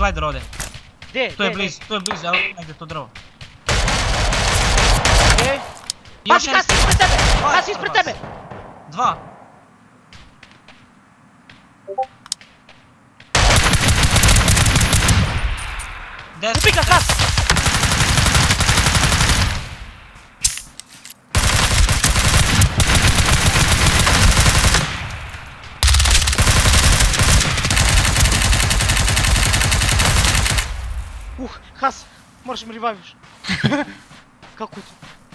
glider ovdje. Gdje? To je blizu, ali negdje to drvo. Gdje? Paši, kasi ispred tebe! Kasi ispred tebe! Dva. Upi ga, kasi! Хас, moraš me reviviš. Kako je to?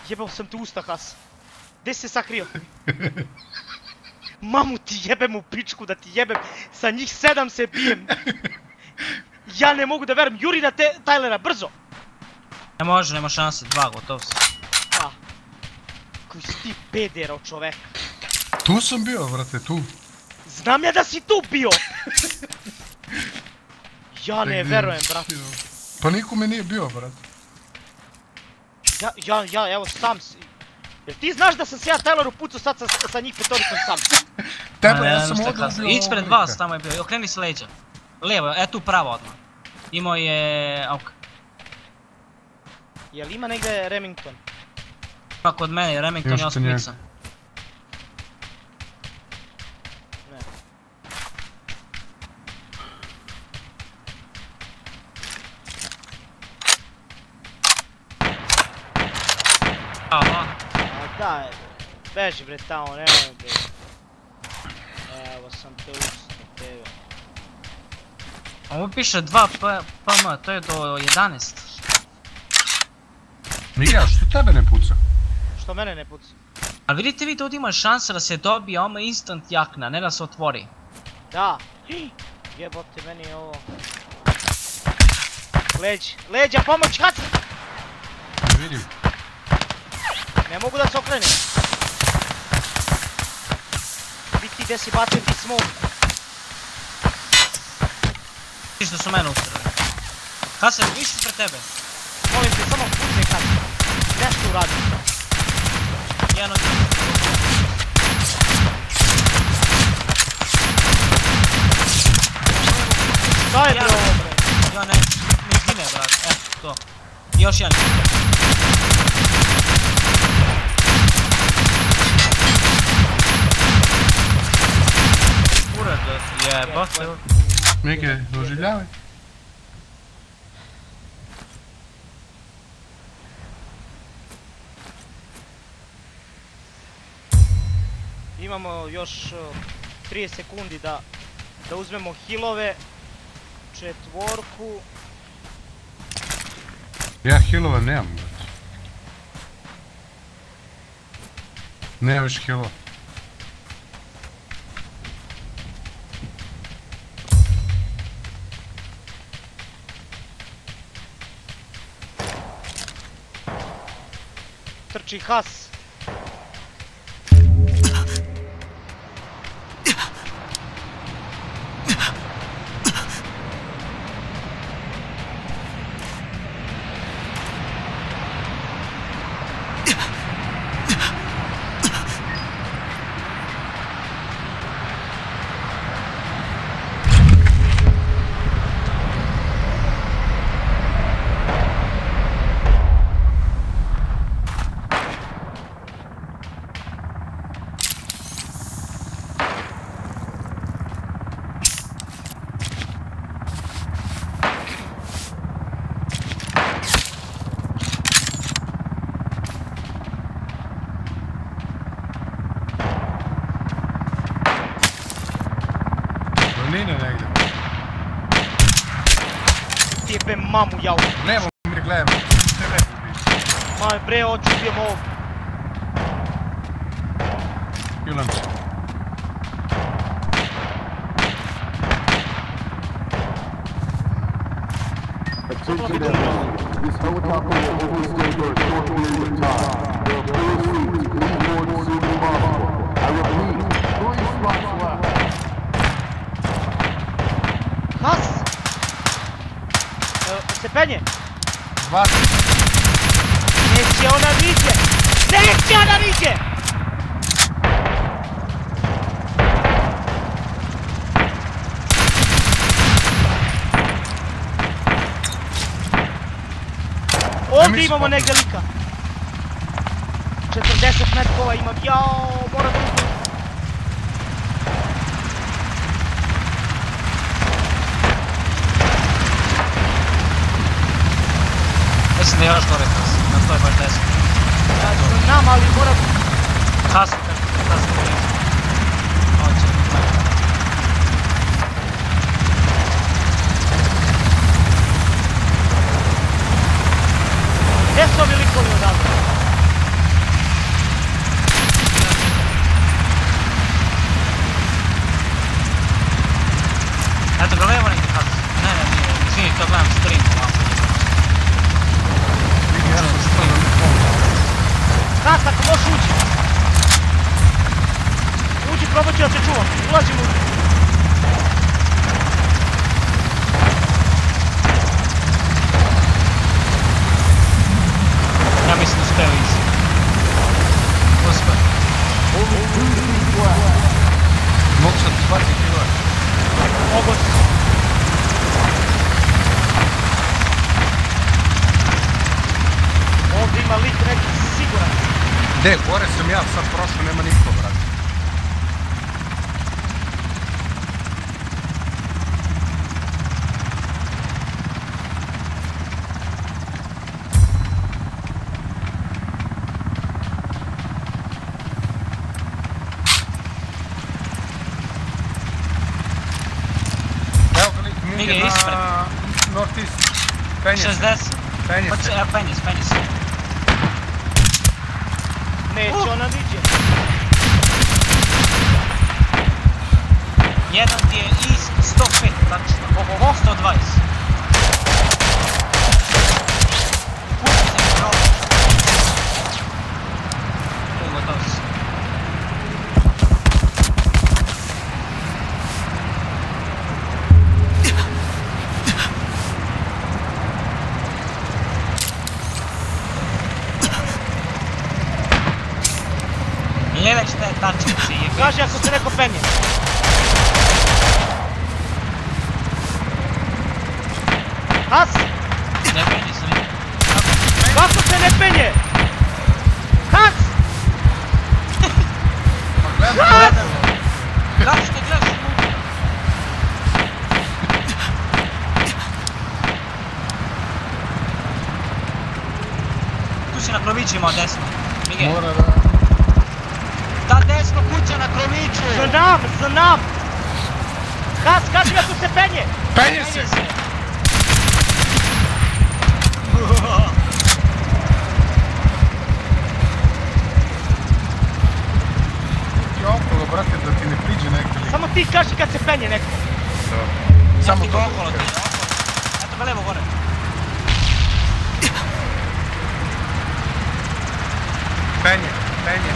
Jebao sam ti usta, Has. Gdje si se sakrio? Mamu ti jebem u pičku da ti jebem. Sa njih 7 se bijem. Ja ne mogu da verujem. Juri na Tylera, brzo! Ne može, nema šanse. 2, gotov si. Da. Koji si ti pederao, čovek. Tu sam bio, vrate, tu. Znam ja da si tu bio! Ja ne verujem, brate. Pa nikome nije bio, brat. Ja, evo sam si... Jer ti znaš da sam se ja Tyleru pucao sad sa njih petoricom sam? Tebe, ja sam odlazio ovdje. Ići pred vas, tamo je bio. Okreni se leđa. Lijevo, e tu pravo odmah. Imao je... Auk. Jel ima negdje Remington? Ima kod mene, Remington je ospisan. Daj, beži bre tamo, nemoj bre. Evo sam te usta, tebe. Ovo piše 2 PM, to je do 11. Mija, što tebe ne puca? Što mene ne puca? Ali vidite vi da ovdje ima šansa da se dobije oma instant jakna, ne da se otvori. Da. Jebote, meni je ovo. Leđa, pomoć, hac! Ne vidim. Ne mogu da se okrenem. Vidi gdje si bacio ti smog. Viš da su mene ustrali. Hase, viš ispred tebe. Molim te, samo pucaj Hase. Nešto uradim. Jedan od njih. Šta je bilo ovo bre? Ja ne, mi zgine brat, evo to. Još jedan. Jebate, evo. Mike, doživljavaj. Imamo još 30 sekundi da uzmemo healove. Četvorku. Ja healova nemam, brate. Nemam više healova. Trči Has. Jebem mamu jau. Nemo mi gledam. Maj bre, oči ubijem ovog. Julam. Has! Se penje! Vas! Neće ona niđe! Ovdje imamo negdje lika. 40 metkova imam, jao, moram da uzmem. Mislim da je još gore nas, nas to je baš deset. Ja sam nam, ali moram... Hasan, da sam blizu. Oće, tako. Gdje su ovi likovi odavljeni? Eto ga levo nekde kada su. Ne, ne, nije. Svi to gledam stream ovako. Kas, ako možeš uđi. Uđi, probat ću da se čuvam. Ulazim uđi. Ja mislim da ste lizi. Uspeh. Mogu se odpati kriva. Mogu se. Ovdje ima lik neki siguran. De, gore sam ja sad prošao, nema niko vrati. Nije ispred. Northeast. Penje se. 60. Penje se. Penje se, penje se. Neće ona diđe. Jedan ti je iz 105, tačno. Ovo 120. Kupi se mi pravo. Ugotovo se. Kaži ako se neko penje. Kas? Ne penje se ne. Kako se ne penje? Kas? Kas? Gledaš te, gledaš te. Tu si na krovići imao desno. Mora da... Ta desno kuća na kroviću! Znam, znam! Kas, kaži mi ako se penje! Penje se! Ti okolo, brate, da ti ne priđe nekde. Samo ti kaži kad se penje neko. Samo to okolo ti, okolo. Eto ga levo gore. Penje, penje.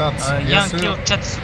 That's... Young kill, chat.